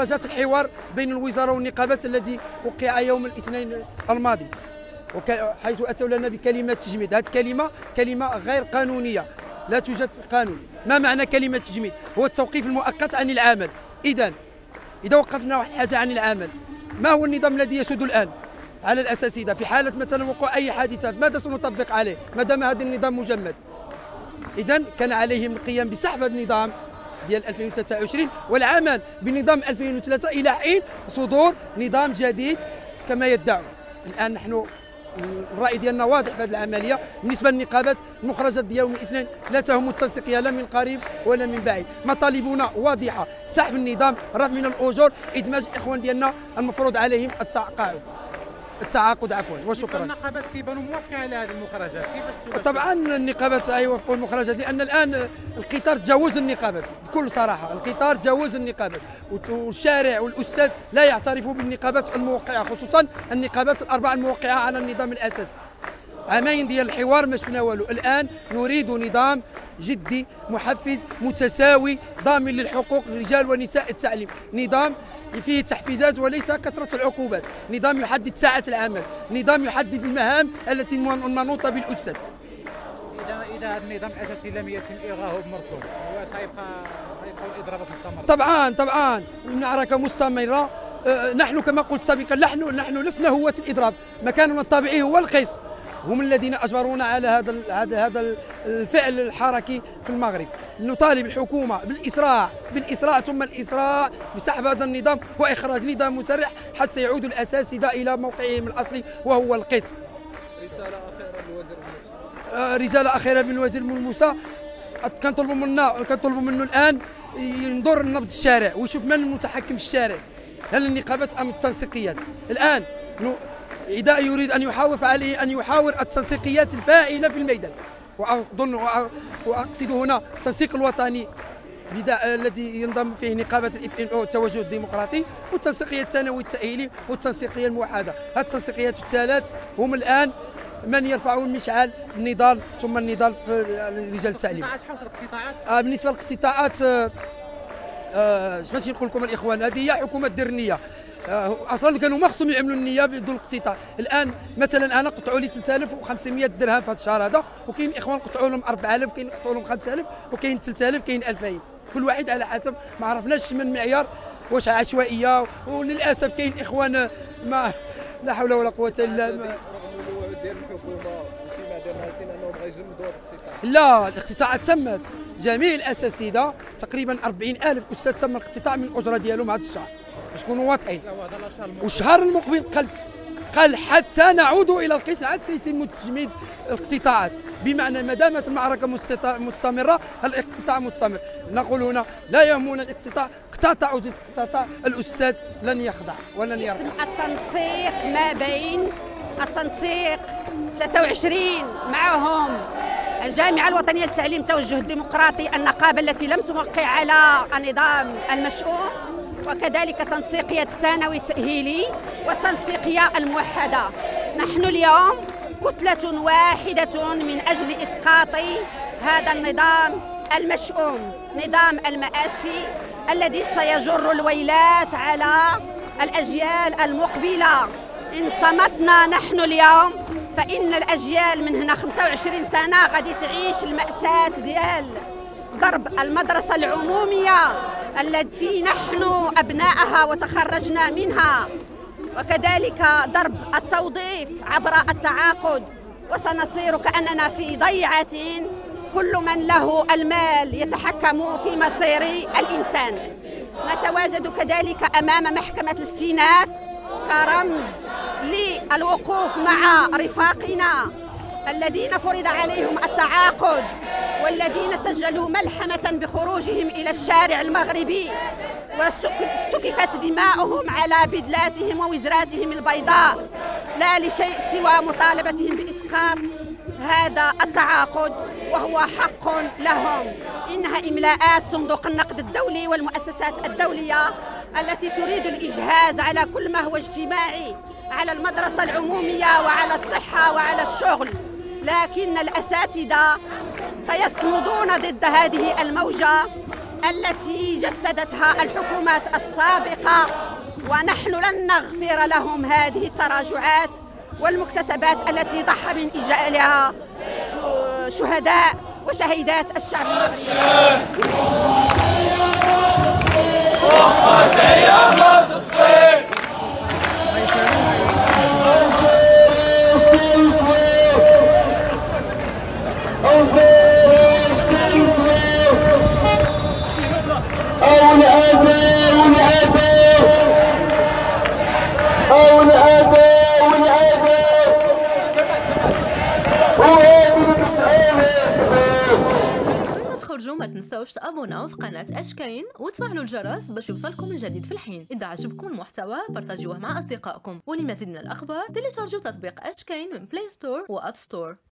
مخرجات الحوار بين الوزارة والنقابات الذي وقع يوم الاثنين الماضي، حيث أتوا لنا بكلمة تجميد. هذه الكلمة كلمة غير قانونية، لا توجد في القانون. ما معنى كلمة تجميد؟ هو التوقيف المؤقت عن العمل. إذا وقفنا واحد حاجة عن العمل، ما هو النظام الذي يسود الآن على الأساتذة في حالة مثلا وقوع أي حادثة؟ ماذا سنطبق عليه ما دام هذا النظام مجمد؟ إذن كان عليهم القيام بسحب هذا النظام ديال 2023 والعمل بنظام 2003 إلى حين صدور نظام جديد كما يدعون. الآن نحن الرأي ديالنا واضح في هذه العملية. بالنسبة للنقابات، المخرجات ديال يوم الاثنين لا تهم التنسيقية لا من قريب ولا من بعيد. مطالبنا واضحة: سحب النظام، رفع من الأجور، إدماج الإخوان ديالنا المفروض عليهم التعاقد عفوا. وشكرا. النقابات كيبانوا موافقين على هذه المخرجات، كيفاش؟ طبعا النقابات يوافقوا المخرجات، لان الان القطار تجاوز النقابات بكل صراحه. القطار تجاوز النقابات، والشارع والاستاذ لا يعترف بالنقابات الموقعه، خصوصا النقابات الاربعه الموقعه على النظام الاساسي. عامين ديال الحوار ما شفنا والو. الان نريد نظام جدي محفز متساوي ضامن للحقوق للرجال ونساء التعليم، نظام فيه تحفيزات وليس كثرة العقوبات، نظام يحدد ساعة العمل، نظام يحدد المهام التي منوطة بالأستاذ. إذا هذا النظام الأساسي لم يتم إلغاؤه بمرسوم، واش غيبقى الإضرابات مستمرة؟ طبعا المعركة مستمرة. نحن كما قلت سابقا، نحن لسنا هواة الإضراب، مكاننا الطبيعي هو القيس. هم الذين أجبرونا على هذا الفعل الحركي في المغرب. نطالب الحكومة بالإسراع ثم الإسراع بسحب هذا النظام وإخراج نظام مسرح حتى يعود الأساتذة إلى موقعهم الأصلي وهو القسم. رسالة أخيرة من الوزير بن موسى. كنطلبوا منه الآن ينظر لنبض الشارع ويشوف من المتحكم في الشارع، هل النقابات أم التنسيقيات؟ الآن إذا يريد أن يحاور فعليه أن يحاور التنسيقيات الفاعلة في الميدان. وأقصد هنا التنسيق الوطني الذي ينضم فيه نقابة الFNO التوجه الديمقراطي، والتنسيقية الثانوي التأهيلي، والتنسيقية الموحدة. هذه التنسيقيات الثلاث هم الآن من يرفعون مشعل النضال ثم النضال في رجال التعليم. بالنسبة للاقتطاعات، باش نقول لكم الإخوان، هذه هي حكومة دير النية. اصلا كانوا ما خصهم يعملوا النيه بدون الاقتطاع. الان مثلا انا قطعوا لي 3500 درهم في هذا الشهر هذا، وكاين اخوان قطعوا لهم 4000، كاين قطعوا لهم 5000، وكاين 3000، كاين 2000، كل واحد على حسب. ما عرفناش من معيار، واش عشوائيه. وللاسف كاين اخوان ما لا حول ولا قوه الا بالله. لا، الاقتطاعات تمت، جميع الاساتذه تقريبا 40000 استاذ تم الاقتطاع من الاجره ديالهم هذا الشهر، باش نكونوا واضحين. والشهر المقبل قال حتى نعود الى القسم عاد سيتم تجميد الاقتطاعات. بمعنى ما دامت المعركه مستمره الاقتطاع مستمر. نقول هنا لا يهمنا الاقتطاع، اقتطع وزيد اقتطاع، الاستاذ لن يخضع ولن يرضى. التنسيق ما بين التنسيق 23 معهم الجامعة الوطنية للتعليم، التوجه الديمقراطي، النقابة التي لم توقع على النظام المشؤوم، وكذلك تنسيقية الثانوي التأهيلي والتنسيقية الموحدة. نحن اليوم كتلة واحدة من أجل إسقاط هذا النظام المشؤوم، نظام المآسي الذي سيجر الويلات على الأجيال المقبلة. إن صمتنا نحن اليوم فإن الأجيال من هنا 25 سنة غادي تعيش المأساة ديال ضرب المدرسة العمومية التي نحن أبناءها وتخرجنا منها، وكذلك ضرب التوظيف عبر التعاقد. وسنصير كأننا في ضيعة، كل من له المال يتحكم في مصير الإنسان. نتواجد كذلك أمام محكمة الاستئناف كرمز للوقوف مع رفاقنا الذين فرض عليهم التعاقد، والذين سجلوا ملحمة بخروجهم إلى الشارع المغربي وسكفت دماؤهم على بدلاتهم ووزراتهم البيضاء، لا لشيء سوى مطالبتهم بإسقاط هذا التعاقد وهو حق لهم. إنها إملاءات صندوق النقد الدولي والمؤسسات الدولية التي تريد الإجهاز على كل ما هو اجتماعي، على المدرسة العمومية وعلى الصحة وعلى الشغل. لكن الأساتذة سيصمدون ضد هذه الموجة التي جسدتها الحكومات السابقة، ونحن لن نغفر لهم هذه التراجعات والمكتسبات التي ضحى من إجلالها شهداء وشهيدات الشعب المغربي. ما تنساوش تابوناو في قناة أشكاين وتفعلوا الجرس باش يوصلكم الجديد في الحين. إذا عجبكم المحتوى بارتاجوه مع أصدقائكم، ولمزيد من الأخبار تيليشارجوا تطبيق أشكاين من بلاي ستور وأب ستور.